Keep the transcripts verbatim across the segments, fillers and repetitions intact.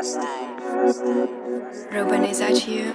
first night, first night, first night. Ruben is at you.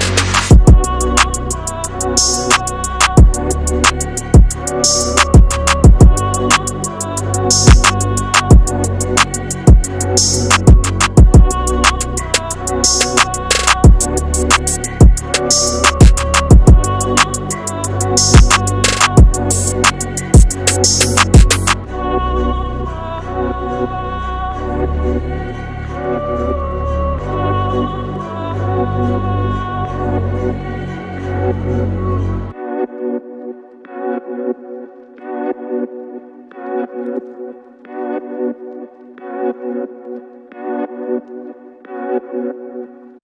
Thank you.